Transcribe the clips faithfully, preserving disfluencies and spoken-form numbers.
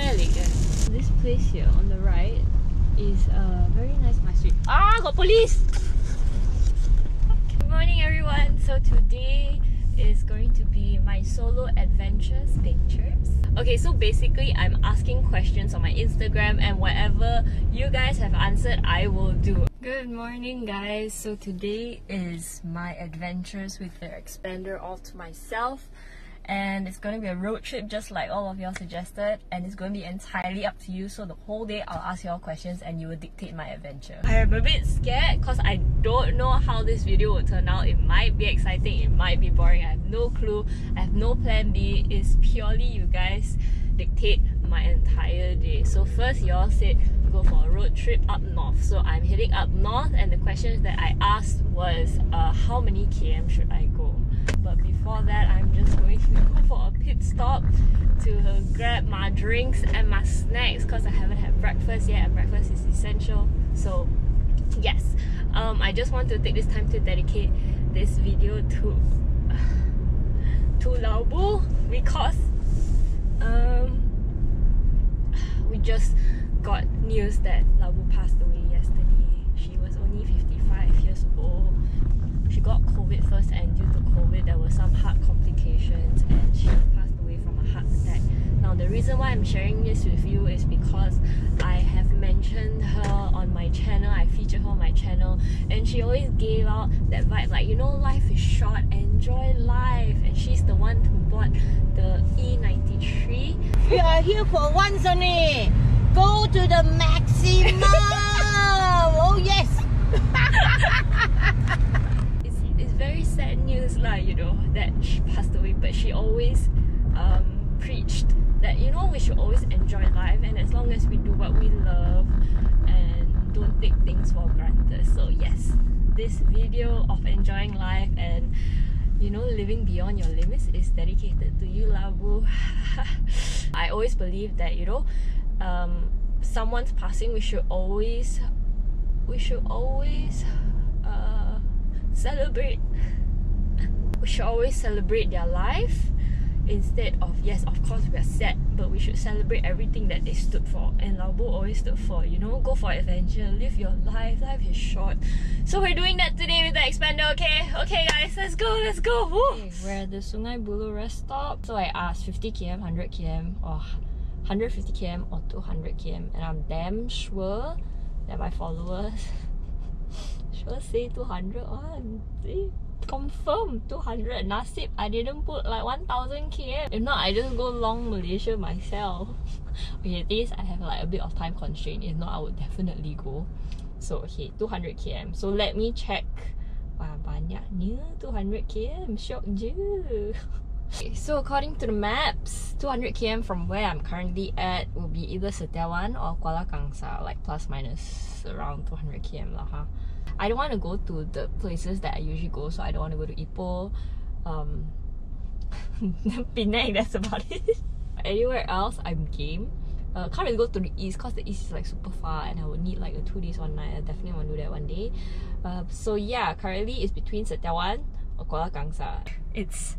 smelly. This place here on the right is a very nice masjid. Ah, got police! Good morning everyone. So today is going to be my solo adventures pictures. Okay, so basically I'm asking questions on my Instagram and whatever you guys have answered, I will do. Good morning guys. So today is my adventures with the Xpander all to myself. And it's going to be a road trip just like all of y'all suggested, and it's going to be entirely up to you. So the whole day I'll ask y'all questions and you will dictate my adventure. I'm a bit scared because I don't know how this video will turn out. It might be exciting, it might be boring, I have no clue. I have no plan B. It's purely you guys dictate my entire day. So first y'all said go for a road trip up north. So I'm heading up north, and the questions that I asked was uh, how many K M should I go? But before that, I'm just going to go for a pit stop to grab my drinks and my snacks because I haven't had breakfast yet, and breakfast is essential. So yes, um, I just want to take this time to dedicate this video to uh, to Laobu because um, we just got news that Laobu passed away yesterday. She was only fifty-five years old. She got COVID first, and due to COVID there were some heart complications and she passed away from a heart attack. Now the reason why I'm sharing this with you is because I have mentioned her on my channel, I featured her on my channel, and she always gave out that vibe like, you know, life is short, enjoy life. And she's the one who bought the E ninety-three. We are here for once only. Go to the maximum. Oh yes. Very sad news lah, you know, that she passed away, but she always um, preached that, you know, we should always enjoy life, and as long as we do what we love and don't take things for granted. So yes, this video of enjoying life and, you know, living beyond your limits is dedicated to you, Laobu. I always believe that, you know, um, someone's passing, we should always we should always uh, celebrate. We should always celebrate their life instead of, yes, of course we are sad, but we should celebrate everything that they stood for, and Laobu always stood for, you know, go for adventure, live your life, life is short. So we're doing that today with the Xpander, okay? Okay guys, let's go, let's go! Okay, we're at the Sungai Buloh rest stop. So I asked fifty K M, one hundred K M, or one hundred fifty K M or two hundred K M, and I'm damn sure that my followers should I say two hundred? Oh, see? Confirm two hundred. Nasib I didn't put like one thousand K M. If not, I just go long Malaysia myself. Okay, at least I have like a bit of time constraint. If not, I would definitely go. So okay, two hundred K M. So let me check. Wah, banyaknya two hundred K M. Syok je. Okay, so according to the maps, two hundred K M from where I'm currently at will be either Setiawan or Kuala Kangsar, like plus minus around two hundred K M lah, huh? I don't want to go to the places that I usually go, so I don't want to go to Ipoh, um, Penang, that's about it. Anywhere else, I'm game. Uh, can't really go to the east because the east is like super far, and I would need like a two days one night. I definitely want to do that one day. Uh, so yeah, currently it's between Setiawan or Kuala Kangsar. It's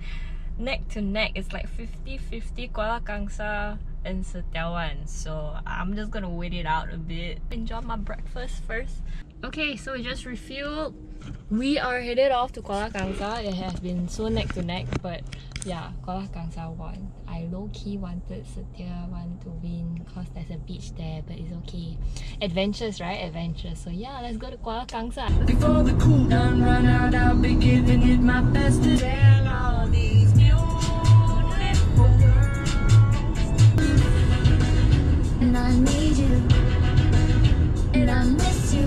neck to neck. It's like fifty fifty Kuala Kangsar and Setiawan. So I'm just gonna wait it out a bit. Enjoy my breakfast first. Okay, so we just refueled. We are headed off to Kuala Kangsar. It has been so neck to neck, but yeah, Kuala Kangsar won. I low-key wanted Setiawan to win because there's a beach there, but it's okay. Adventures, right? Adventures. So yeah, let's go to Kuala Kangsar. Before the cool down run out, I'll be giving it my best to tell all these beautiful girls. And I need you, and I miss you.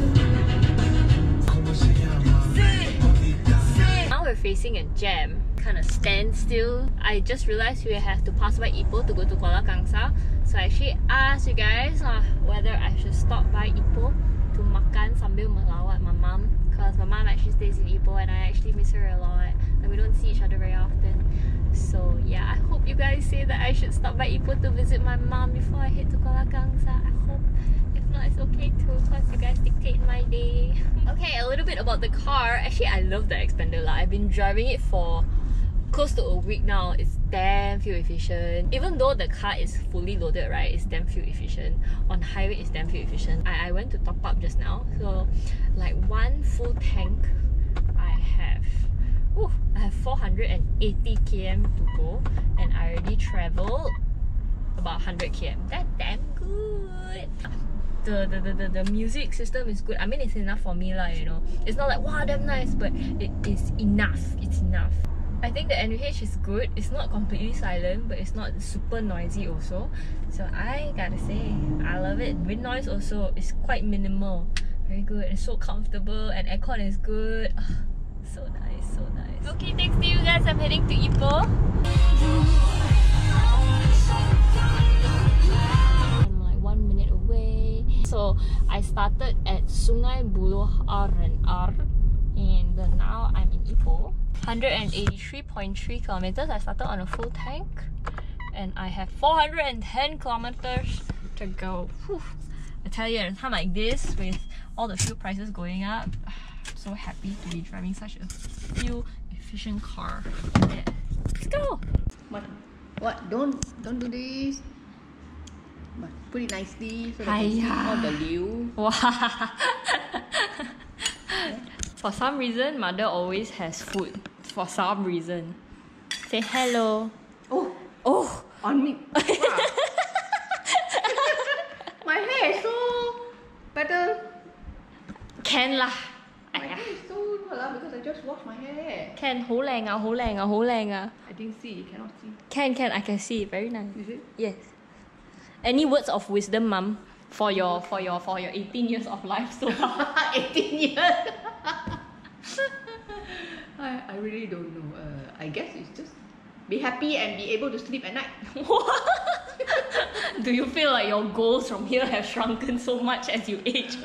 Facing a jam, kind of standstill. I just realized we have to pass by Ipoh to go to Kuala Kangsar, so I actually asked you guys uh, whether I should stop by Ipoh to makan sambil melawat my mom, because my mom actually stays in Ipoh and I actually miss her a lot, and we don't see each other very often. So yeah, I hope you guys say that I should stop by Ipoh to visit my mom before I head to Kuala Kangsar. I hope. If not, it's okay too, because you guys dictate my day. Okay, a little bit about the car. Actually, I love the Xpander. I've been driving it for close to a week now. It's damn fuel efficient. Even though the car is fully loaded, right, it's damn fuel efficient. On highway, it's damn fuel efficient. I, I went to top up just now. So like one full tank, I have, ooh, I have four hundred eighty kilometers to go, and I already traveled about one hundred kilometers. That's damn good. The, the, the, the, the music system is good. I mean, it's enough for me lah, you know. It's not like, wow, damn nice, but it is enough. It's enough. I think the N U H is good. It's not completely silent, but it's not super noisy also. So I gotta say, I love it. Wind noise also is quite minimal. Very good. It's so comfortable, and aircon is good. Oh, so nice, so nice. Okay, thanks to you guys. I'm heading to Ipoh. I'm like one minute away. So I started at Sungai Buloh R and R, and now I'm in Ipoh. one hundred eighty-three point three kilometers. I started on a full tank, and I have four hundred ten kilometers to go. Whew. I tell you, at a time like this, with all the fuel prices going up, I'm so happy to be driving such a fuel efficient car. Yeah. Let's go. What? What? Don't don't do this. But put it nicely so that you see all the liu. Wow. For some reason, mother always has food. For some reason. Say hello. Oh. Oh. On me. Wow. My hair is so better. Can lah. My hair is so good lah because I just washed my hair. Can. Ho lang ah, ho lang ah, ho lang ah. I didn't see. You cannot see. Can, can. I can see. Very nice. Is it? Yes. Any words of wisdom, mum, for your for your for your eighteen years of life so far? eighteen years. I I really don't know. Uh, I guess it's just be happy and be able to sleep at night. Do you feel like your goals from here have shrunken so much as you age?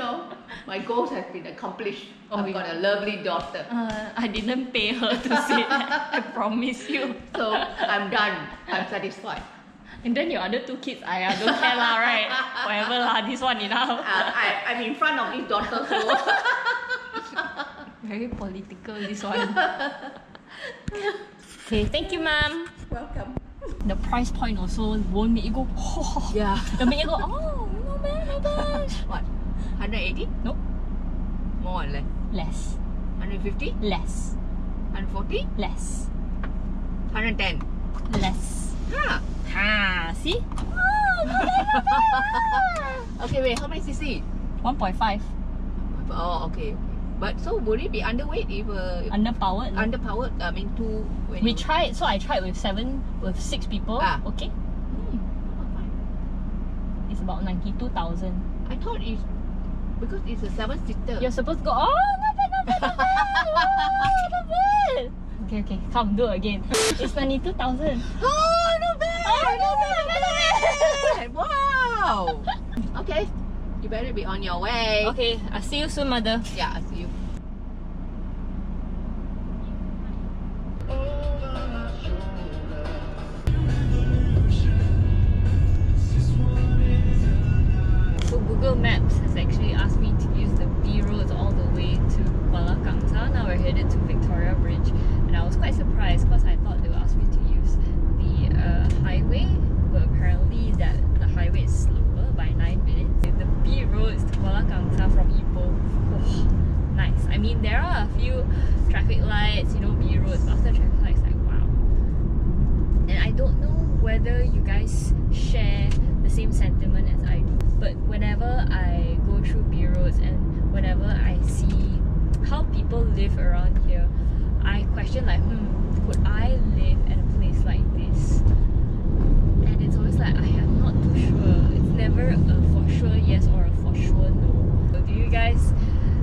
No, my goals have been accomplished. Oh, I've got a lovely daughter. Uh, I didn't pay her to say that. I promise you. So I'm done. I'm satisfied. And then your other two kids, I uh, don't care lah, right? Whatever lah, this one enough. Uh, I, I'm in front of this daughter, so... Very political, this one. Okay, thank you, mum. Welcome. The price point also won't make you go, oh. Yeah. It'll make you go, oh, no man, no man. What? one hundred eighty? No. More or less? Less. one hundred fifty? Less. one hundred forty? Less. one hundred ten? Less. Huh. Ah, see? Oh, no, no, no, no. Okay, wait, how many cc? one point five. Oh, okay. But so would it be underweight if uh, underpowered? Underpowered, I mean two. When we tried, so I tried with seven, with six people. Ah. Okay. Hmm. It's about ninety-two thousand. I thought it's because it's a seven seater. You're supposed to go. Oh, not bad, not bad, not bad. Oh, not bad. Okay, okay, come do it again. It's ninety-two thousand. Oh, not bad. Oh, no, no, no, no, no. Wow. Okay, you better be on your way. Okay, I'll see you soon, mother. Yeah, I'll see you. So Google Maps has actually asked me to use the B roads all the way to Kuala Kangsar. Now we're headed to Victoria Bridge, and I was quite surprised because I thought they would ask me to use the uh, highway, but apparently that the highway is slower by nine minutes. The B roads to Kuala Kangsar from Ipoh, oh, nice. I mean, there are a few traffic lights, you know, B roads, but after traffic lights, like wow. And I don't know whether you guys share the same sentiment as I do, but whenever I go through B roads and whenever I see how people live around here, I question like, hmm, could I live at a place like this? And it's always like, I am not too sure. It's never a for sure yes or a for sure no. So do you guys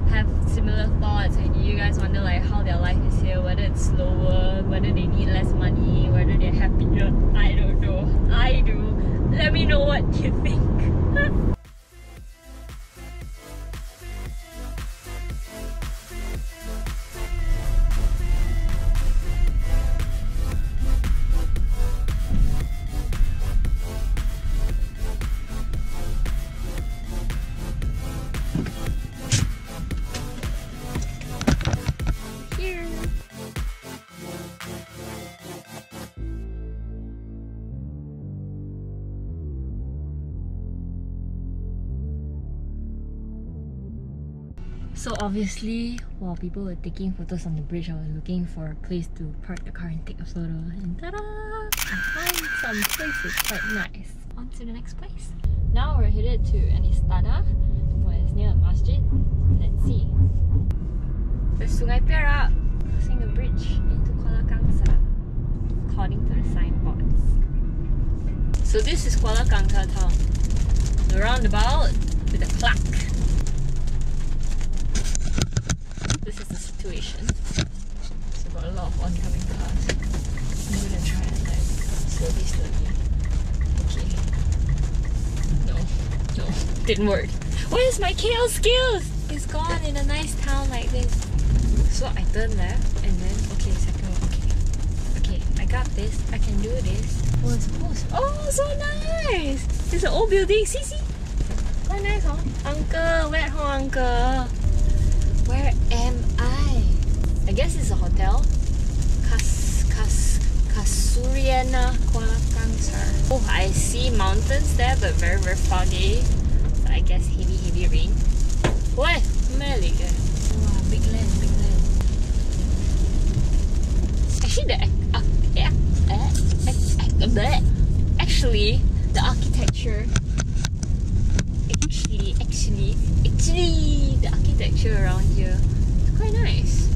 have similar thoughts, and do you guys wonder like how their life is here, whether it's slower, whether they need less money, whether they're happier? I don't know. I do. Let me know what you think. Yeah. So obviously, while people were taking photos on the bridge, I was looking for a place to park the car and take a photo. And ta-da! I found some places quite nice. On to the next place. Now we're headed to an Istana, where it's near a masjid. Let's see. There's Sungai Perak, crossing the bridge into Kuala Kangsar, according to the signboards. So this is Kuala Kangsar town. The roundabout with a clock. This is the situation. So got a lot of oncoming cars. I'm gonna try and like slowly, slowly. Okay. No, no, didn't work. Where's my K L skills? It's gone in a nice town like this. So I turn left and then okay, second one. Okay, okay. I got this. I can do this. Oh, it's close. Oh, so nice. It's an old building. See, see. Quite nice, huh? Uncle, where, huh, uncle? Where am I? I guess it's a hotel. Kas, Kas, Kasuriana Kuala Kangsar. Oh, I see mountains there, but very, very foggy. So I guess heavy, heavy rain. What? Malaga. Wow, big land, big land. Actually, the uh, yeah, uh, uh, actually, the architecture. Actually, actually, actually, the architecture around here is quite nice.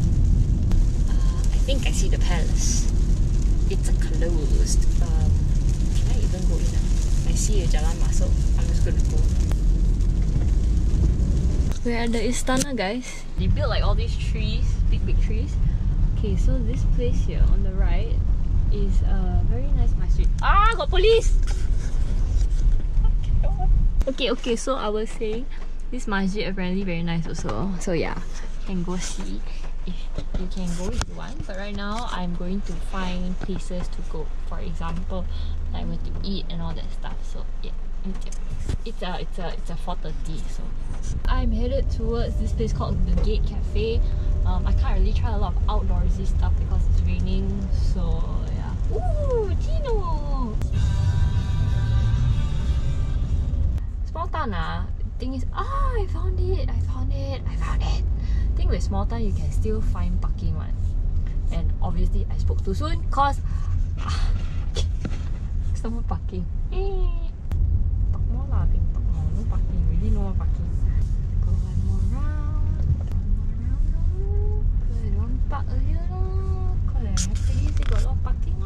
Uh, I think I see the palace. It's a closed. Um, can I even go in? I see a jalan masuk. I'm just gonna go. We're at the Istana, guys. They built like all these trees, big, big trees. Okay, so this place here on the right is a very nice masjid. Ah, got police! Okay, okay, so I was saying this masjid apparently very nice also. So yeah, you can go see if you can go if you want. But right now, I'm going to find places to go. For example, like where to eat and all that stuff. So yeah, it's a it's a it's a four thirty. So I'm headed towards this place called the Gate Cafe. Um, I can't really try a lot of outdoorsy stuff because it's raining. So yeah. Ooh, Tino. Small town ah, the thing is, ah, oh, I found it, I found it, I found it. I think with small town, you can still find parking one. And obviously, I spoke too soon, cause ah, it's no more parking. Eh, park more lah, I think park more. No parking, really no more parking. Go one more round, one more round now. Cause I don't park earlier now. Cause I have to use, they got a lot of parking now.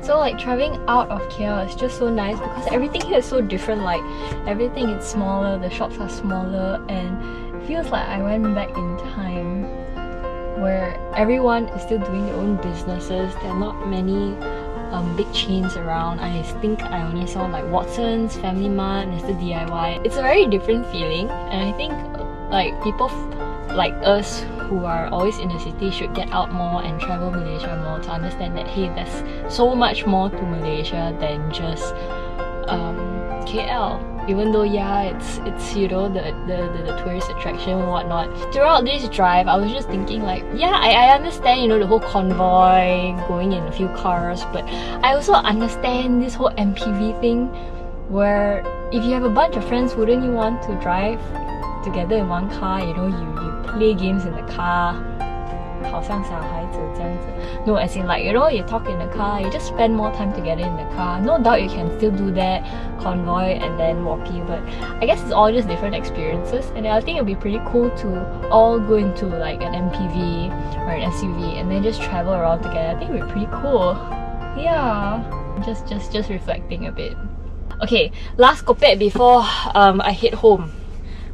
So like traveling out of K L is just so nice because everything here is so different. Like everything is smaller, the shops are smaller, and it feels like I went back in time where everyone is still doing their own businesses. There are not many um, big chains around. I think I only saw like Watson's, Family Mart, and Mister D I Y. It's a very different feeling, and I think like people like us who are always in the city should get out more and travel Malaysia more to understand that hey, there's so much more to Malaysia than just um, K L. Even though yeah, it's it's you know the the, the, the tourist attraction and whatnot. Throughout this drive, I was just thinking like yeah, I, I understand you know the whole convoy going in a few cars, but I also understand this whole M P V thing where if you have a bunch of friends, wouldn't you want to drive together in one car? You know you. Play games in the car, no, as in like you know, you talk in the car, you just spend more time together in the car. No doubt you can still do that, convoy and then walkie, but I guess it's all just different experiences. And I think it'd be pretty cool to all go into like an M P V or an S U V and then just travel around together. I think it'd be pretty cool. Yeah, just just just reflecting a bit. Okay, last kopek before um I head home.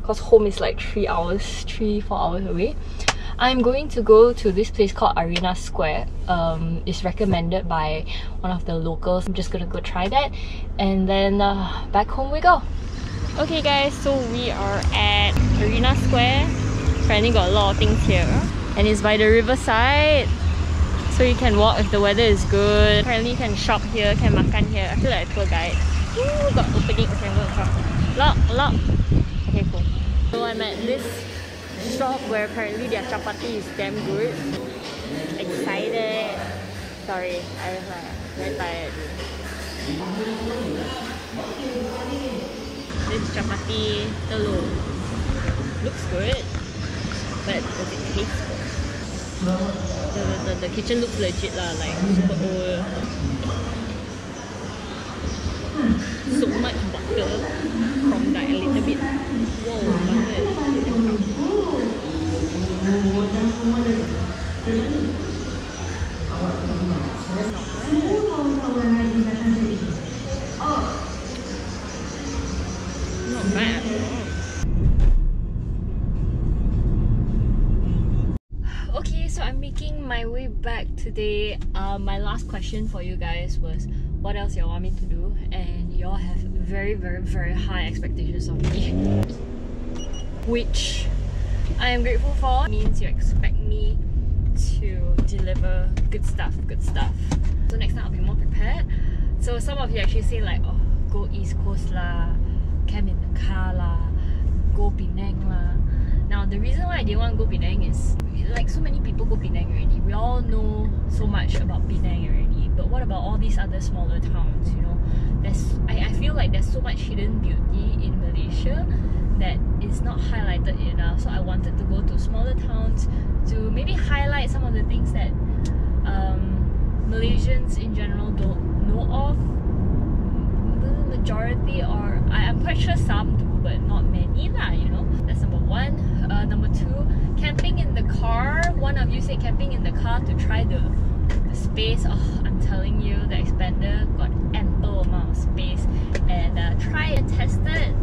Because home is like three hours, three to four hours away. I'm going to go to this place called Arena Square. Um, it's recommended by one of the locals. I'm just gonna go try that and then uh, back home we go. Okay guys, so we are at Arena Square. Apparently got a lot of things here. And it's by the riverside. So you can walk if the weather is good. Apparently you can shop here, can makan here. I feel like a tour guide. Ooh, got opening, I can go across. Lock, lock. Okay, cool. So I'm at this shop where apparently their chapati is damn good. excited. Sorry, I'm uh, very tired. This chapati telur looks good, but does it taste good? The, the, the kitchen looks legit lah, like super old. So much butter from that a little bit. Whoa, butter is not bad. Okay, so I'm making my way back today. Uh, my last question for you guys was, what else y'all want me to do? And y'all have very very very high expectations of me, which I am grateful for. It means you expect me to deliver good stuff, good stuff. So next time I'll be more prepared. So some of you actually say like, oh, go East Coast lah, camp in the car lah, go Penang lah. Now the reason why I didn't want to go Penang is, like, so many people go Penang already. We all know so much about Penang already. But what about all these other smaller towns, you know? There's, I, I feel like there's so much hidden beauty in Malaysia that is not highlighted enough. So I wanted to go to smaller towns to maybe highlight some of the things that um, Malaysians in general don't know of. The majority, or I, I'm quite sure some do, but not many lah, you know? That's number one. Uh, number two, camping in the car. One of you said camping in the car to try the, the space. Oh, I'm telling you, the Xpander got ample amount of space. And uh, try and test it.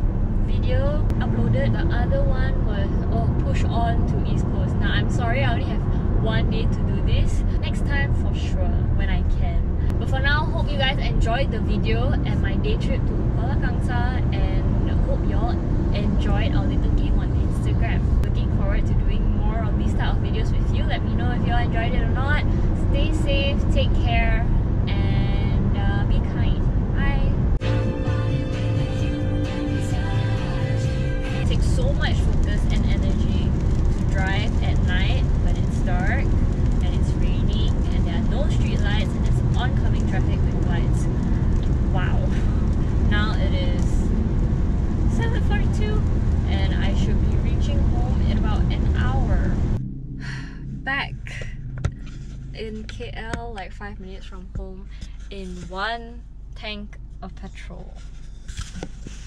Video uploaded. The other one was, oh, push on to East Coast. Now I'm sorry, I only have one day to do this. Next time for sure, when I can. But for now, hope you guys enjoyed the video and my day trip to Kuala Kangsar, and hope y'all enjoyed our little game on Instagram. Looking forward to doing more of these type of videos with you. Let me know if y'all enjoyed it or not. Stay safe, take care, and uh, be kind. Bye! It takes so much focus and energy to drive at night when it's dark and it's raining and there are no street lights and there's oncoming traffic with lights. Wow! Now it is seven forty-two and I should be reaching home in about an hour. Back in K L, like five minutes from home, in one tank of petrol.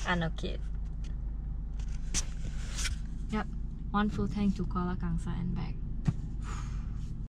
And a kid. Yep, one full tank to Kuala Kangsar and back.